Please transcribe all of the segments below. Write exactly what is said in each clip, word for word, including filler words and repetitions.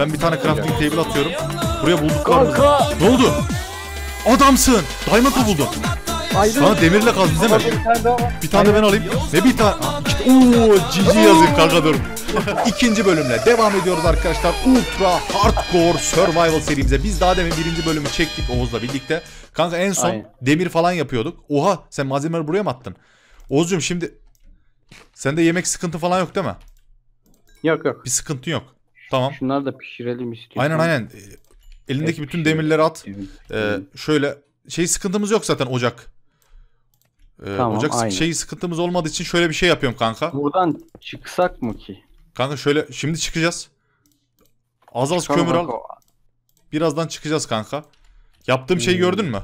Ben bir tane crafting table atıyorum. Buraya bulduklarımızı. Ne oldu? Adamsın. Diamond'ı buldun. Sana demirle kaz değil mi? Bir tane ben alayım. Ve bir tane... Ooo G G yazayım kanka dur. İkinci bölümle devam ediyoruz arkadaşlar. Ultra Hardcore Survival serimize. Biz daha demin birinci bölümü çektik Oğuz'la birlikte. Kanka en son aynen demir falan yapıyorduk. Oha sen malzemeleri buraya mı attın? Oğuz'cum şimdi... Sende yemek sıkıntı falan yok değil mi? Yok yok. Bir sıkıntın yok. Tamam. Şunları da pişirelim istiyorsan. Aynen aynen. Elindeki evet, bütün demirleri at. Evet, evet. Ee, şöyle şey sıkıntımız yok zaten ocak. Ee, tamam, ocak aynen. Şeyi sıkıntımız olmadığı için şöyle bir şey yapıyorum kanka. Buradan çıksak mı ki? Kanka şöyle şimdi çıkacağız. Az az çıkalım kömür kanka al. Birazdan çıkacağız kanka. Yaptığım hmm. şeyi gördün mü?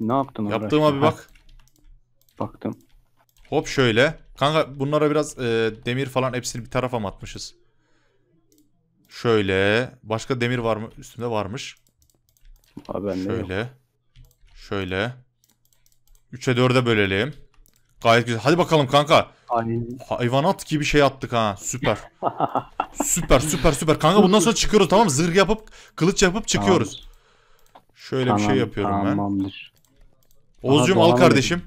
Ne yaptın? Yaptığıma abi? Bir bak. Baktım. Hop şöyle. Kanka bunlara biraz e, demir falan hepsini bir tarafa mı atmışız? Şöyle. Başka demir var mı? Üstünde varmış. Abi şöyle. Yok. Şöyle. üçe dörde bölelim. Gayet güzel. Hadi bakalım kanka. Aynen. Hayvanat gibi şey attık ha. Süper. Süper süper süper. Kanka bundan sonra çıkıyoruz tamam mı? Zırh yapıp kılıç yapıp çıkıyoruz. Tamam. Şöyle tamam, bir şey yapıyorum tamamdır. Ben. Tamamdır. Oğuz'cum al kardeşim.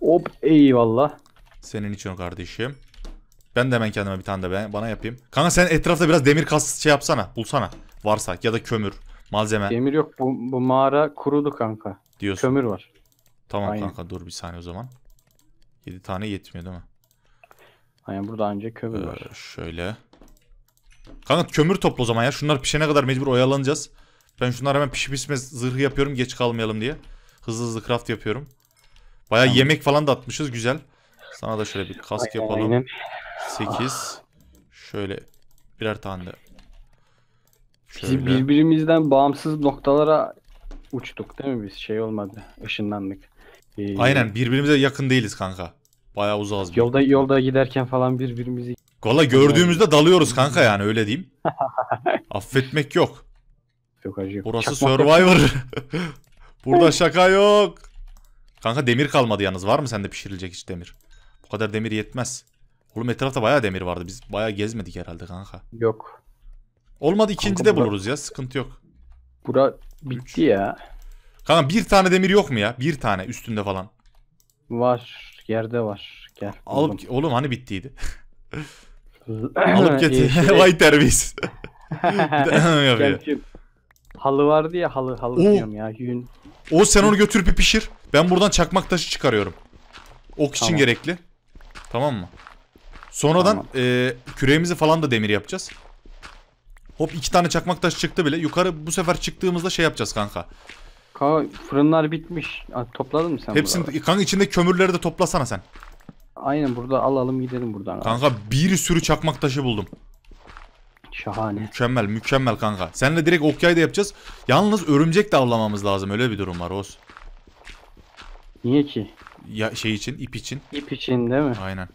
Hop eyvallah. Senin için kardeşim. Ben de hemen kendime bir tane de ben, bana yapayım. Kanka sen etrafta biraz demir kas şey yapsana. Bulsana. Varsa ya da kömür. Malzeme. Demir yok. Bu, bu mağara kurudu kanka. Diyorsun. Kömür var. Tamam aynen kanka dur bir saniye o zaman. yedi tane yetmiyor değil mi? Aynen burada ancak kömür ee, var. Şöyle. Kanka kömür topla o zaman ya. Şunlar pişene kadar mecbur oyalanacağız. Ben şunları hemen pişip pişmez zırhı yapıyorum. Geç kalmayalım diye. Hızlı hızlı craft yapıyorum. Baya tamam. Yemek falan da atmışız. Güzel. Sana da şöyle bir kask aynen, yapalım. Aynen. sekiz. Ah. Şöyle birer tane de. Şöyle. Biz birbirimizden bağımsız noktalara uçtuk değil mi biz? Şey olmadı. Işınlandık. Ee, aynen birbirimize yakın değiliz kanka. Bayağı uzağız. Yolda bir. Yolda giderken falan birbirimizi... Valla gördüğümüzde dalıyoruz kanka yani öyle diyeyim. Affetmek yok. Yok acı. Burası çakmak Survivor. Burada şaka yok. Kanka demir kalmadı yalnız. Var mı sende pişirilecek hiç demir? Bu kadar demir yetmez. Oğlum etrafta bayağı demir vardı. Biz bayağı gezmedik herhalde kanka. Yok. Olmadı ikinci de buluruz ya. Sıkıntı yok. Bura bitti üç. Ya. Kanka bir tane demir yok mu ya? Bir tane üstünde falan. Var. Yerde var. Gel. Alıp, oğlum hani bittiydi. Alıp getir. Vay terbiyesiz. Halı vardı ya halı. Halı o, diyorum ya. Yün. O sen onu götürüp bir pişir. Ben buradan çakmak taşı çıkarıyorum. Ok için tamam. Gerekli. Tamam mı? Sonradan tamam. e, küreğimizi falan da demir yapacağız. Hop iki tane çakmak taşı çıktı bile. Yukarı bu sefer çıktığımızda şey yapacağız kanka. Kanka fırınlar bitmiş. Topladın mı sen? Hepsini buraları? Kanka içinde kömürleri de toplasana sen. Aynen burada alalım gidelim buradan. Kanka abi. Bir sürü çakmak taşı buldum. Şahane. Mükemmel mükemmel kanka. Seninle direkt okyay da yapacağız. Yalnız örümcek de avlamamız lazım. Öyle bir durum var Oğuz. Niye ki? Ya şey için ip için. İp için değil mi? Aynen.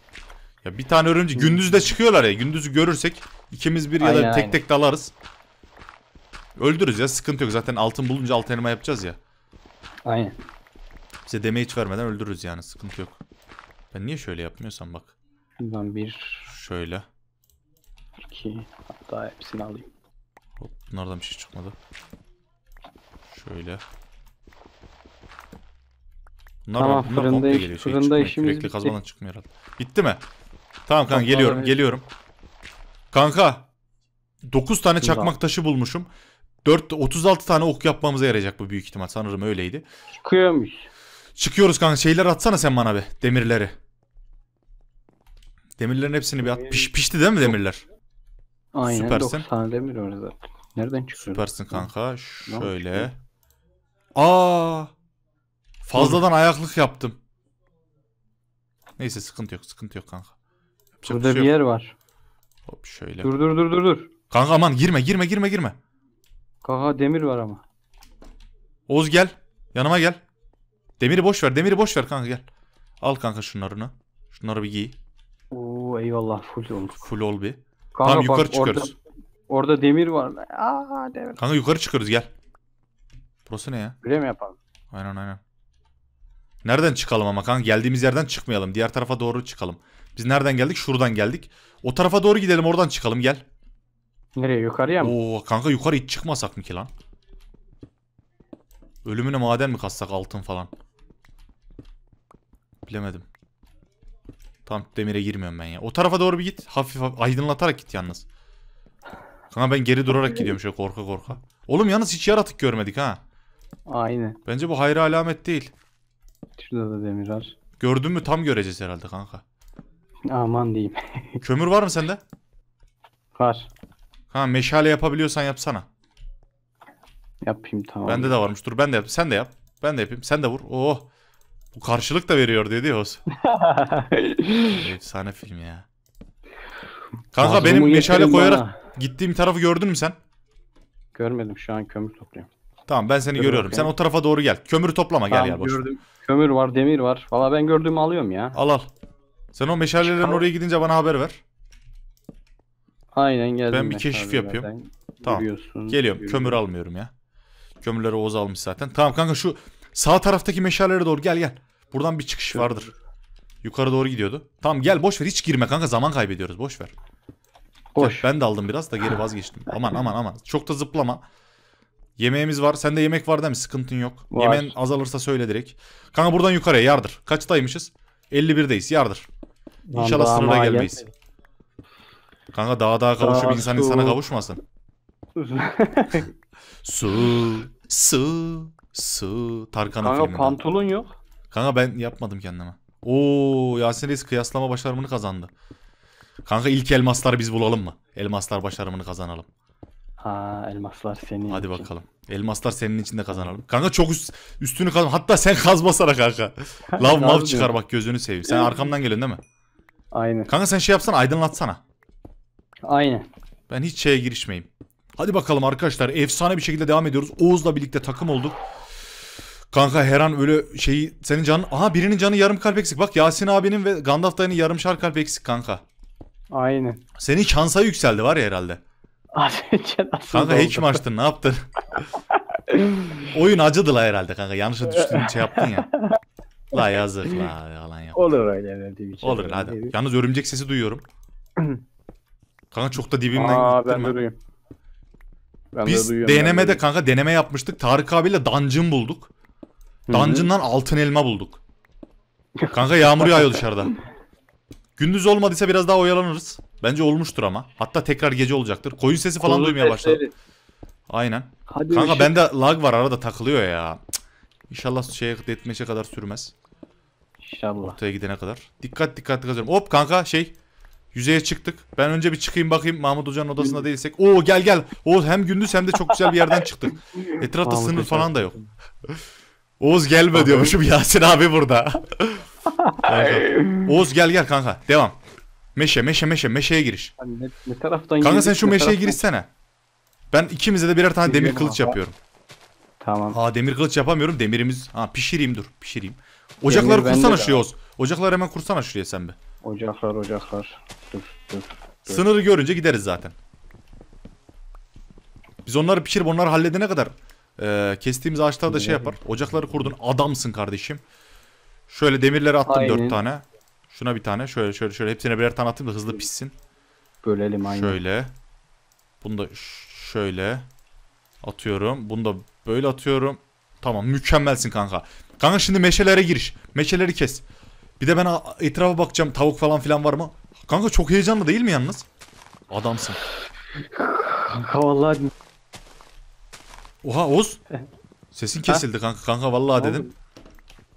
Ya bir tane örümcek gündüz de çıkıyorlar ya. Gündüzü görürsek ikimiz bir ya aynen, da tek aynen. Tek dalarız. Öldürürüz ya sıkıntı yok. Zaten altın bulunca altın elma yapacağız ya. Aynen. Bize deme hiç vermeden öldürürüz yani sıkıntı yok. Ben niye şöyle yapmıyorsam bak. Şundan bir. Şöyle. İki. Hatta hepsini alayım. Hop bunlardan bir şey çıkmadı. Şöyle. Bunlar tamam, var, bunlar fırında, iş, geliyor. Şey fırında işimiz bitti. Kazmadan çıkmıyor herhalde. Bitti mi? Tamam kanka geliyorum geliyorum. Kanka dokuz tane çakmak taşı bulmuşum. otuz altı tane ok yapmamıza yarayacak bu büyük ihtimal. Sanırım öyleydi. Çıkıyormuş. Çıkıyoruz kanka. Şeyler atsana sen bana be. Demirleri. Demirlerin hepsini bir at. Piş, pişti değil mi demirler? Aynen. Süpersin. dokuz tane demir var zaten. Nereden çıkıyor? Süpersin kanka. Şöyle. Aa. Fazladan ayaklık yaptım. Neyse sıkıntı yok. Sıkıntı yok kanka. Yapacak burada bir, şey bir yer var. Hop şöyle. Dur dur dur dur dur. Kanka aman girme girme girme girme. Kanka demir var ama. Oğuz gel. Yanıma gel. Demiri boş ver. Demiri boş ver kanka gel. Al kanka şunlarını. Şunları bir giy. Oo eyvallah full olduk. Full ol bir. Kanka, tamam yukarı bak, çıkıyoruz. Orada, orada demir var. Aa demir. Kanka yukarı çıkıyoruz gel. Burası ne ya? Böyle mi yapalım? Aynen aynen. Nereden çıkalım ama kanka? Geldiğimiz yerden çıkmayalım. Diğer tarafa doğru çıkalım. Biz nereden geldik? Şuradan geldik. O tarafa doğru gidelim. Oradan çıkalım. Gel. Nereye, yukarıya mı? Oo kanka, yukarı hiç çıkmasak mı ki lan? Ölümüne maden mi kassak, altın falan? Bilemedim. Tam demire girmiyorum ben ya. O tarafa doğru bir git. Hafif, hafif aydınlatarak git yalnız. Kanka ben geri durarak gidiyorum şöyle korka korka. Oğlum yalnız hiç yaratık görmedik ha. Aynen. Bence bu hayra alamet değil. Şurada da demir var. Gördün mü tam göreceğiz herhalde kanka. Aman diyeyim. Kömür var mı sende? Var. Ha, meşale yapabiliyorsan yapsana. Yapayım, tamam. Bende de varmış. Dur ben de yapayım. Sen de yap. Ben de yapayım. Sen de vur. Oh. Bu karşılık da veriyor dedi Oğuz. Efsane film ya. Kanka ağzımı benim meşale koyarak bana gittiğim tarafı gördün mü sen? Görmedim, şu an kömür topluyorum. Tamam ben seni kömür görüyorum. Bakayım. Sen o tarafa doğru gel. Kömür toplama, tamam, gel gel boşuna. Kömür var, demir var. Valla ben gördüğümü alıyorum ya. Al al. Sen o meşalelerin çıkar oraya gidince bana haber ver. Aynen geldim. Ben bir keşif yapıyorum. Zaten. Tamam. Geliyorum. Yürüyorum. Kömür almıyorum ya. Kömürleri Oğuz almış zaten. Tamam kanka şu sağ taraftaki meşalelere doğru gel gel. Buradan bir çıkış kömür vardır. Yukarı doğru gidiyordu. Tamam gel, boş ver, hiç girme kanka, zaman kaybediyoruz, boş ver. Boş. Gel, ben de aldım biraz da geri vazgeçtim. Aman aman aman. Çok da zıplama. Yemeğimiz var. Sende yemek var değil mi? Sıkıntın yok. Var. Yemeğin azalırsa söyle direkt. Kanka buradan yukarıya yardır. Kaçtaymışız? elli bir'deyiz. Yardır. İnşallah daha sınıra gelmeyiz. Gelmedim. Kanka dağa dağa kavuşup daha insan su insana kavuşmasın. Su, su, su. Tarkan'ın filminden. Kanka pantolon yok. Kanka ben yapmadım kendime. Oo, Yasin Reis kıyaslama başarımını kazandı. Kanka ilk elmasları biz bulalım mı? Elmaslar başarımını kazanalım. Ha, elmaslar senin. Hadi için bakalım. Elmaslar senin için de kazanalım. Kanka çok üst, üstünü kazan. Hatta sen kazmasana kanka. Lav mav çıkar bak, gözünü seveyim. Sen arkamdan geliyorsun değil mi? Aynen. Kanka sen şey yapsana, aydınlatsana. Aynen. Ben hiç şeye girişmeyeyim. Hadi bakalım arkadaşlar, efsane bir şekilde devam ediyoruz. Oğuz'la birlikte takım olduk. Kanka her an öyle şeyi senin canın. Aha birinin canı yarım kalp eksik. Bak Yasin abinin ve Gandalf dayının yarımşar kalp eksik kanka. Aynen. Senin şansa yükseldi var ya herhalde. Kanka hack mi açtın, ne yaptın? Oyun acıdı la herhalde kanka. Yanlışa düştün, şey yaptın ya. La yazık la, yalan yaptın. Olur öyle bir şey. Olur hadi. Değil. Yalnız örümcek sesi duyuyorum. Kanka çok da dibimden Aa, gittim ben. ben. Ben Biz de denemede yani. kanka deneme yapmıştık. Tarık abiyle dungeon bulduk. Dungeon'dan altın elma bulduk. Kanka yağmur yağıyor dışarıda. Gündüz olmadıysa biraz daha oyalanırız. Bence olmuştur ama. Hatta tekrar gece olacaktır. Koyun sesi falan Koyun duymaya başladı. Aynen. Hadi kanka şey... bende lag var, arada takılıyor ya. Cık. İnşallah şeye etmeşe kadar sürmez. İnşallah. Ortaya gidene kadar. Dikkat dikkat kazıyorum. Hop kanka şey. Yüzeye çıktık. Ben önce bir çıkayım bakayım Mahmut Hoca'nın odasında değilsek. Oo gel gel. Oğuz hem gündüz hem de çok güzel bir yerden çıktık. Etrafta Mahmut sınır falan da yok. Oğuz gelme diyormuşum. Yasin abi burada. Oğuz gel gel kanka. Devam. Meşe meşe meşe meşeye giriş. Hani ne, ne taraftan kanka sen şu meşeye taraftan... girişsene. Ben ikimize de birer tane demir kılıç yapıyorum. Tamam. Aa demir kılıç yapamıyorum. Demirimiz. Ha pişireyim dur. Pişireyim. Ocakları demir kursana şuraya Oğuz. Ocakları hemen kursana şuraya sen be. Ocaklar ocaklar. Dur, dur, dur. Sınırı görünce gideriz zaten. Biz onları pişirip onları halledene kadar e, kestiğimiz ağaçlar da şey yapar. Ocakları kurdun, adamsın kardeşim. Şöyle demirleri attım. Aynen. dört tane. Şuna bir tane. Şöyle şöyle şöyle hepsine birer tane attım da hızlı pişsin. Bölelim aynı. Şöyle. Bunu da şöyle atıyorum. Bunu da böyle atıyorum. Tamam, mükemmelsin kanka. Kanka şimdi meşelere giriş. Meşeleri kes. Bir de ben etrafa bakacağım, tavuk falan filan var mı? Kanka çok heyecanlı değil mi yalnız? Adamsın. Kanka vallahi. Oha Oğuz. Sesin kesildi kanka. Kanka vallahi dedim.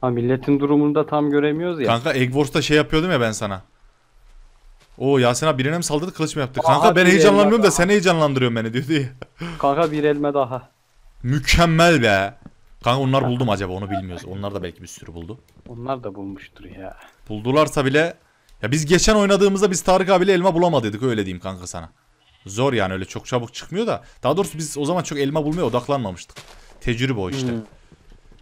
Ha milletin durumunu da tam göremiyoruz ya. Kanka egg wars'ta şey yapıyordum ya ben sana. Oo Yasin abi birine mi saldırdı, kılıç mı yaptı? Kanka Aha, ben heyecanlanmıyorum da sen heyecanlandırıyorsun beni diyor diye. Kanka bir elma daha. Mükemmel be. Kanka onlar buldu mu acaba, onu bilmiyoruz. Onlar da belki bir sürü buldu. Onlar da bulmuştur ya. Buldularsa bile ya biz geçen oynadığımızda biz Tarık abiyle elma bulamadıydık, öyle diyeyim kanka sana. Zor yani, öyle çok çabuk çıkmıyor da. Daha doğrusu biz o zaman çok elma bulmaya odaklanmamıştık. Tecrübe o işte. Hmm.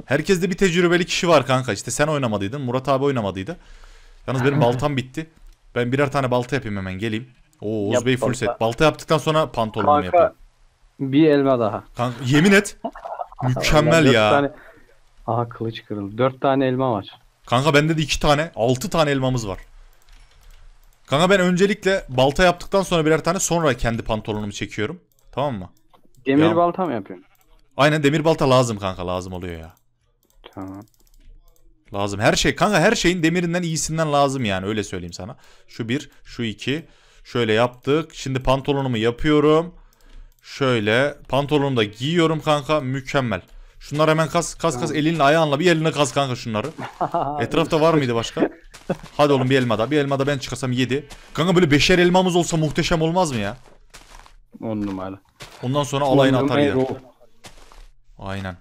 Herkeste bir tecrübeli kişi var kanka. İşte sen oynamadıydın, Murat abi oynamadıydı. Yalnız benim baltam bitti. Ben birer tane balta yapayım, hemen geleyim. Oo Oğuz Bey full set. Balta yaptıktan sonra pantolonumu yapayım. Bir elma daha. Kanka yemin et. Mükemmel dört ya. Tane... Aha kılıç kırıldı. dört tane elma var. Kanka bende de iki tane. altı tane elmamız var. Kanka ben öncelikle balta yaptıktan sonra birer tane sonra kendi pantolonumu çekiyorum. Tamam mı? Demir ya. Balta mı yapıyorsun? Aynen, demir balta lazım kanka, lazım oluyor ya. Tamam. Lazım her şey kanka, her şeyin demirinden iyisinden lazım yani, öyle söyleyeyim sana. Şu bir, şu iki. Şöyle yaptık. Şimdi pantolonumu yapıyorum. Şöyle pantolonumu da giyiyorum kanka, mükemmel. Şunlar hemen kas kas kas, elinle ayağınla bir eline kas kanka şunları. Etrafta var mıydı başka? Hadi oğlum bir elma da. Bir elma da ben çıkarsam yedi. Kanka böyle beşer elmamız olsa muhteşem olmaz mı ya? On numara. Ondan sonra alayını atar ya. Aynen.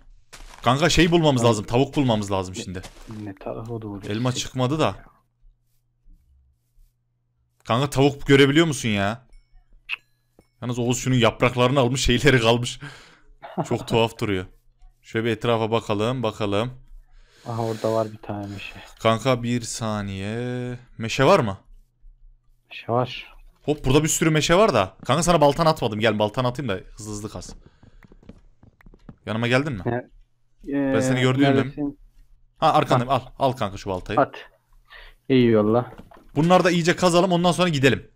Kanka şey bulmamız lazım. Tavuk bulmamız lazım şimdi. Ne tarafa doğru? Elma çıkmadı da. Kanka tavuk görebiliyor musun ya? Yalnız Oğuz şunun yapraklarını almış, şeyleri kalmış. Çok tuhaf duruyor. Şöyle bir etrafa bakalım bakalım. Aha orada var bir tane meşe. Kanka bir saniye. Meşe var mı? Meşe var. Hop burada bir sürü meşe var da. Kanka sana baltan atmadım. Gel baltan atayım da hızlı hızlı kas. Yanıma geldin mi? Ee, ben seni gördüğüm. Ha arkandayım, al. Al kanka şu baltayı. At. İyi yolla. Bunları da iyice kazalım, ondan sonra gidelim.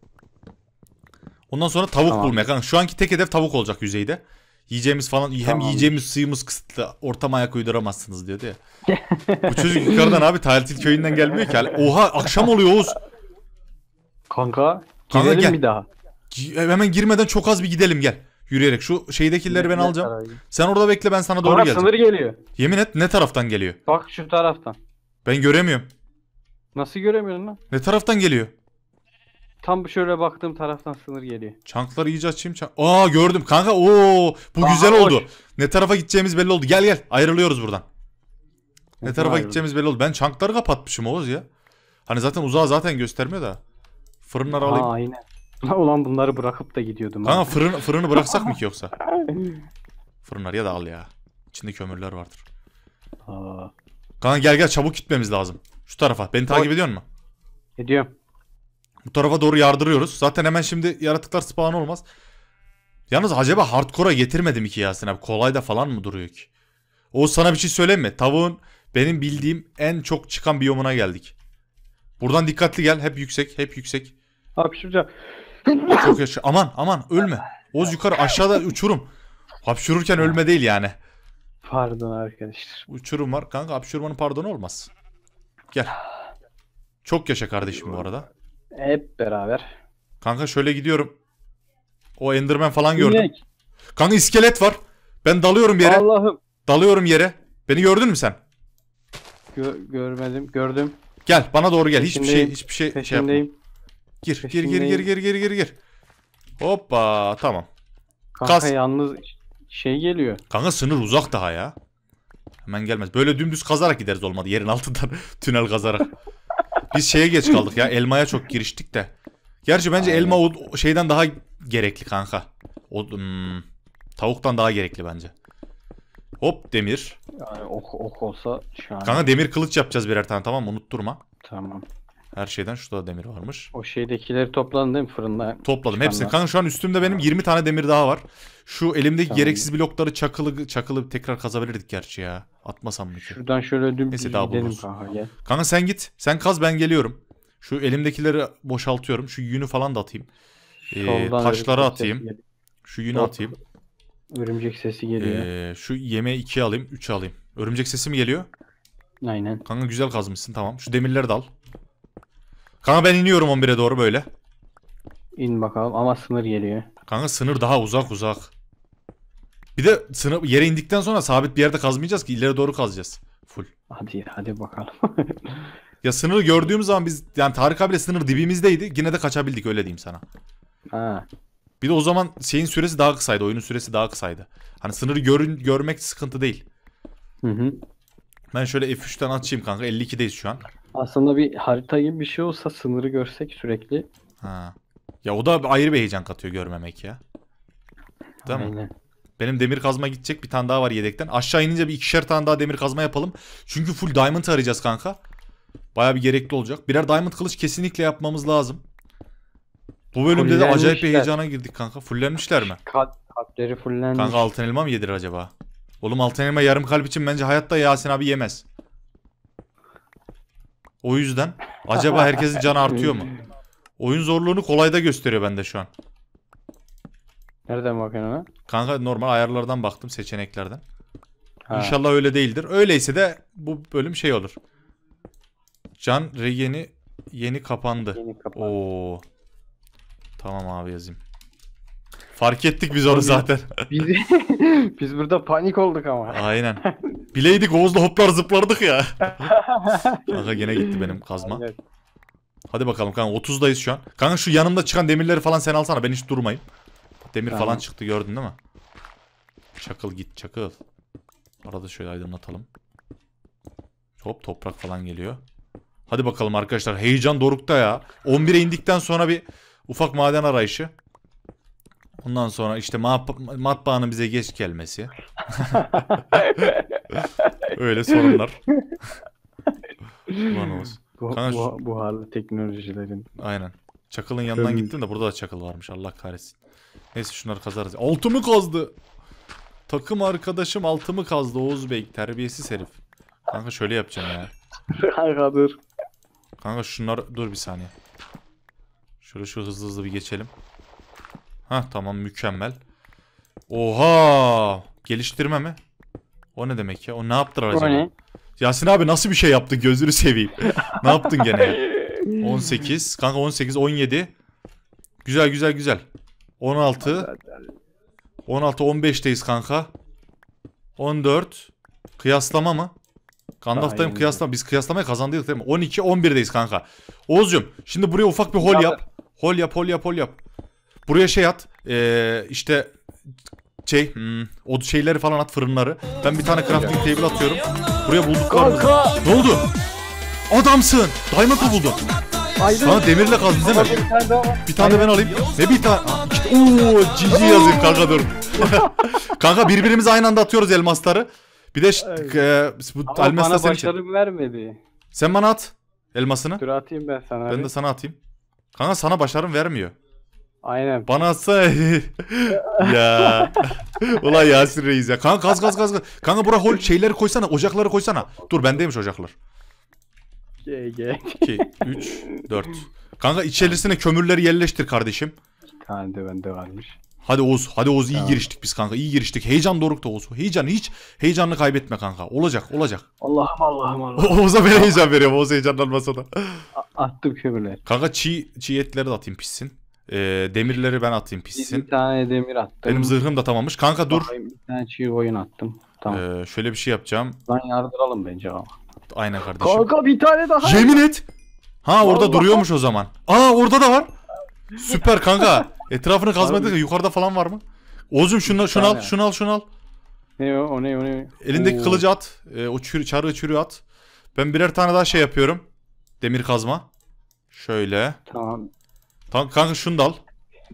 Ondan sonra tavuk tamam. bulmaya kanka. Şu anki tek hedef tavuk olacak yüzeyde. Yiyeceğimiz falan tamam. hem yiyeceğimiz suyumuz kısıtlı, ortama ayak uyduramazsınız diyordu ya. Bu çocuk yukarıdan abi Taltil köyünden gelmiyor ki. Oha akşam oluyor Oğuz. Kanka, kanka gidelim bir daha. Hemen girmeden çok az bir gidelim gel. Yürüyerek şu şeydekileri ben ne alacağım. Tarafı. Sen orada bekle, ben sana doğru geleceğim. Sınır geliyor. Yemin et, ne taraftan geliyor? Bak şu taraftan. Ben göremiyorum. Nasıl göremiyorsun lan? Ne taraftan geliyor? Tam şöyle baktığım taraftan sınır geliyor. Çankları iyice açayım. Çank... Aa gördüm kanka. Oo bu Aha, güzel oldu. Hoş. Ne tarafa gideceğimiz belli oldu. Gel gel ayrılıyoruz buradan. Ne, ne tarafa ayrıldım. gideceğimiz belli oldu. Ben çankları kapatmışım Oğuz ya. Hani zaten uzağa zaten göstermiyor da. Fırınları Aa, alayım. Aynen. Ulan bunları bırakıp da gidiyordum. Kanka fırın, fırını bıraksak mı ki yoksa? Fırınları ya da al ya. İçinde kömürler vardır. Aa. Kanka gel gel çabuk gitmemiz lazım. Şu tarafa. Beni takip Oy. ediyor musun? Ediyorum. Bu tarafa doğru yardırıyoruz. Zaten hemen şimdi yaratıklar spawn olmaz. Yalnız acaba hardcore'a getirmedim ki Yasin abi? Kolayda falan mı duruyor ki? O sana bir şey söyleyeyim mi? Tavuğun benim bildiğim en çok çıkan biyomuna geldik. Buradan dikkatli gel. Hep yüksek. Hep yüksek. Hapşıracağım. Çok yaşa. Aman aman ölme. Oğuz yukarı, aşağıda uçurum. Hapşururken ölme değil yani. Pardon arkadaşlar. Uçurum var. Kanka hapşurmanın pardonu olmaz. Gel. Çok yaşa kardeşim bu arada. Hep beraber. Kanka şöyle gidiyorum. O Enderman falan gördüm. İnek. Kanka iskelet var. Ben dalıyorum yere. Allah'ım. Dalıyorum yere. Beni gördün mü sen? Gör, görmedim. Gördüm. Gel bana doğru gel. Hiçbir şey hiçbir şey peşindeyim. Şey gir, gir gir gir gir gir gir gir. Hoppa tamam. Kanka Kas. yalnız şey geliyor. Kanka sınır uzak daha ya. Hemen gelmez. Böyle dümdüz kazarak gideriz olmadı. Yerin altından tünel kazarak. Biz şeye geç kaldık ya. Elmaya çok giriştik de. Gerçi bence Aynen. elma o şeyden daha gerekli kanka. O, hmm, tavuktan daha gerekli bence. Hop demir. Yani ok, ok olsa şu an. Kanka demir kılıç yapacağız birer tane, tamam mı? Unutturma. Tamam. Her şeyden şurada demir varmış. O şeydekileri topladın değil mi fırında? Topladım hepsini. Kanka şu an üstümde benim yirmi tane demir daha var. Şu elimdeki tamam. gereksiz blokları çakılı çakılı tekrar kazabilirdik gerçi ya. Atmasam mı ki? Şuradan şöyle dümdüz gidelim kanka, gel. Kanka sen git. Sen kaz, ben geliyorum. Şu elimdekileri boşaltıyorum. Şu yünü falan da atayım. Ee, taşları atayım. Şu yünü Bak. atayım. Örümcek sesi geliyor. Ee, şu yemeği ikiye alayım, üçe alayım. Örümcek sesi mi geliyor? Aynen. Kanka güzel kazmışsın, tamam. Şu demirleri de al. Kanka ben iniyorum on bire doğru böyle. İn bakalım ama sınır geliyor. Kanka sınır daha uzak uzak. Bir de sınır yere indikten sonra sabit bir yerde kazmayacağız ki, ileri doğru kazacağız. Full. Hadi hadi bakalım. Ya sınırı gördüğümüz zaman biz yani Tarık abiyle sınır dibimizdeydi. Yine de kaçabildik, öyle diyeyim sana. Ha. Bir de o zaman şeyin süresi daha kısaydı. Oyunun süresi daha kısaydı. Hani sınırı görün, görmek sıkıntı değil. Hı hı. Ben şöyle F üç'ten açayım kanka. elli iki'deyiz şu an. Aslında bir harita gibi bir şey olsa sınırı görsek sürekli. Ha. Ya o da ayrı bir heyecan katıyor görmemek ya. Değil Aynen. mi? Benim demir kazma gidecek bir tane daha var yedekten. Aşağı inince bir ikişer tane daha demir kazma yapalım. Çünkü full diamond arayacağız kanka. Bayağı bir gerekli olacak. Birer diamond kılıç kesinlikle yapmamız lazım. Bu bölümde de acayip bir heyecana girdik kanka. Fullenmişler mi? Kalp, kalpleri fullenmiş. Kanka altın elma mı yedir acaba? Oğlum altın elma yarım kalp için bence hayatta Yasin abi yemez. O yüzden acaba herkesin canı artıyor mu? Oyun zorluğunu kolayda gösteriyor bende şu an. Nereden bakıyorsun ona? Kanka normal ayarlardan baktım, seçeneklerden. Ha. İnşallah öyle değildir. Öyleyse de bu bölüm şey olur. Can regeni yeni kapandı. Yeni kapandı. Oo. Tamam abi yazayım. Fark ettik biz onu zaten. Biz, biz burada panik olduk ama. Aynen. Bileydik Oğuz'la hoplar zıplardık ya. Kanka gene gitti benim kazma. Evet. Hadi bakalım kanka, otuzdayız şu an. Kanka şu yanımda çıkan demirleri falan sen alsana, ben hiç durmayayım. Demir tamam. Falan çıktı, gördün değil mi? Çakıl git çakıl. Arada şöyle aydınlatalım. Hop toprak falan geliyor. Hadi bakalım arkadaşlar, heyecan dorukta ya. on bire indikten sonra bir ufak maden arayışı. Ondan sonra işte matbaanın bize geç gelmesi. Öyle sorunlar. Bu, kanka, bu, bu harlı teknolojilerin. Aynen. Çakılın yanından gittim de burada da çakıl varmış. Allah kahretsin. Neyse şunları kazarız. Altımı kazdı. Takım arkadaşım altımı kazdı Oğuz Bey. Terbiyesiz herif. Kanka şöyle yapacağım ya. Kanka dur. Kanka şunlar dur bir saniye. Şöyle şu hızlı hızlı bir geçelim. Hah tamam, mükemmel. Oha! Geliştirme mi? O ne demek ya? O ne yaptı acaba? O ne? Yasin abi nasıl bir şey yaptın? Gözünü seveyim. Ne yaptın gene? on sekiz. Kanka on sekiz on yedi. Güzel güzel güzel. on altı on beşteyiz kanka. on dört. Kıyaslama mı? Gandalf'tayım kıyaslama. Biz kıyaslamaya kazandıydık değil mi? on iki on birdeyiz kanka. Oğuzcum şimdi buraya ufak bir hol yap. Hol yap hol yap hol yap. Buraya şey at. Ee, işte şey hmm, o şeyleri falan at, fırınları. Ben bir tane crafting table atıyorum. Buraya bulduklarımızı. Ne oldu? Adamsın. Diamond'ı buldun. Sana demirle kazdın değil mi? Bir tane daha var. Bir tane ben alayım. Ne bir tane? Ooo G G yazayım kanka dur. Kanka birbirimize aynı anda atıyoruz elmasları. Bir de e, bu elmaslar senin için. Ama bana vermedi. Sen bana at elmasını. Dur atayım ben sana. Ben abi. de sana atayım. Kanka sana başarım vermiyor. Aynen. Bana atsa ya. Ulan Yasir Reis ya. Kanka kaz kaz kaz kaz. Kanka buraya hol şeyleri koysana, ocakları koysana. Dur bendeymiş ocaklar. iki üç dört. Kanka içerisine kömürleri yerleştir kardeşim. Kanka bende varmış. Hadi Oğuz, hadi Oğuz iyi tamam. giriştik biz kanka. İyi giriştik. Heyecan dorukta Oğuz. Heyecan hiç heyecanını kaybetme kanka. Olacak, olacak. Allah'ım Allah'ım Allah'ım. Oğuz'a ben heyecan veriyorum. Oğuz heyecanlanmasa da. Attım kömürleri. Kanka çiğ çiğ etleri de atayım pissin. Ee, demirleri ben atayım pissin. Bir tane demir attım. Benim zırhım da tamammış. Kanka dur. Bir tane çiğ koyun attım. Tamam. Ee, şöyle bir şey yapacağım. Ben yardıralım bence ama. Aynen kardeşim. Kanka bir tane daha. Yemin ya. et. Ha orada Allah. duruyormuş o zaman. Aa orada da var. Süper kanka. Etrafını kazmadık. Yukarıda falan var mı? Oğuz'um şunu, şunu al, şunu al, şunu al. Ne o, o ne, o ne? Elindeki Oo. kılıcı at. E, o çürü, çarığı çürüğü at. Ben birer tane daha şey yapıyorum. Demir kazma. Şöyle. Tamam. Tamam kanka şunu da al.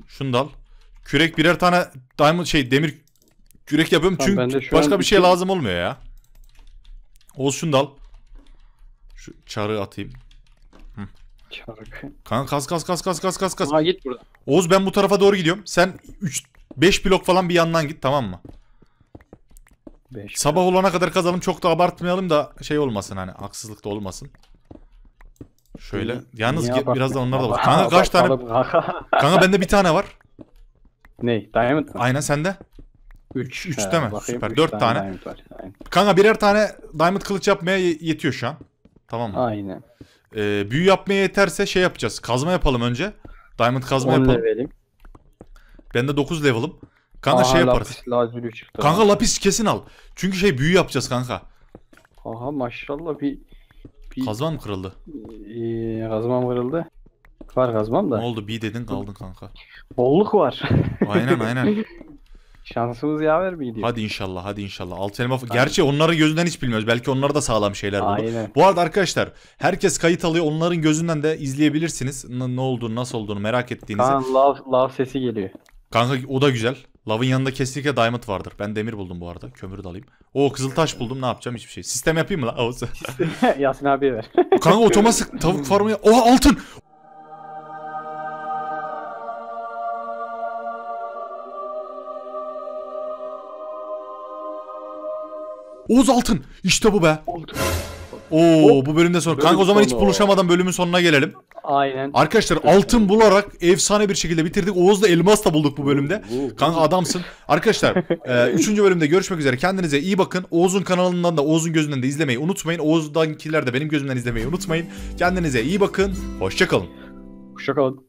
Şunu da al. Kürek birer tane diamond şey demir kürek yapıyorum. Tamam, çünkü başka bir şey iki... lazım olmuyor ya. Oğuz şunu da al. Şu çarığı atayım. Çarık. Kanka kas kas kas kas kas kas kas. Aa git buradan. Oğuz ben bu tarafa doğru gidiyorum. Sen üç beş blok falan bir yandan git, tamam mı? beş Sabah olana kadar kazalım, çok da abartmayalım da şey olmasın, hani haksızlık da olmasın. Şöyle. Niye, Yalnız niye birazdan onlar da var. Kanka kaç tane? Kanka bende bir tane var. Ne? Diamond mı? Aynen sende. üç üç değil mi? Süper. dört tane. tane. Kanka birer tane diamond kılıç yapmaya yetiyor şu an. Tamam mı? Aynen. Ee, büyü yapmaya yeterse şey yapacağız. Kazma yapalım önce. Diamond kazma yapalım. Levelim. Ben de dokuz level'ım. Kanka Aa, şey yaparız. Lapis, kanka lapis kesin al. Çünkü şey büyü yapacağız kanka. Aha maşallah bir... bir... Kazmam kırıldı. Ee, kazmam kırıldı. Var kazmam da. Ne oldu bir dedin kaldın kanka. Bolluk var. Aynen aynen. Şansımız yaver miydi? Hadi inşallah, hadi inşallah. Altı elma... Gerçi onların gözünden hiç bilmiyoruz. Belki onlar da sağlam şeyler buldu. Aynen. Bu arada arkadaşlar herkes kayıt alıyor. Onların gözünden de izleyebilirsiniz. Ne olduğunu, nasıl olduğunu merak ettiğinizi. Kanka love, love sesi geliyor. Kanka o da güzel. Love'ın yanında kesinlikle diamond vardır. Ben demir buldum bu arada. Kömürü de alayım. Oo kızıltaş buldum. Ne yapacağım? Hiçbir şey. Sistem yapayım mı lan? Yasin abiye ver. Kanka otomatik tavuk farmı... Oha altın! Oğuz altın. İşte bu be. Altın. Oo bu bölümde sonra. Kanka o zaman hiç buluşamadan bölümün sonuna gelelim. Aynen. Arkadaşlar altın bularak efsane bir şekilde bitirdik. Oğuz'la elmas da bulduk bu bölümde. Kanka adamsın. Arkadaşlar üçüncü bölümde görüşmek üzere. Kendinize iyi bakın. Oğuz'un kanalından da, Oğuz'un gözünden de izlemeyi unutmayın. Oğuz'dankiler de benim gözümden izlemeyi unutmayın. Kendinize iyi bakın. Hoşça kalın. Hoşça kalın.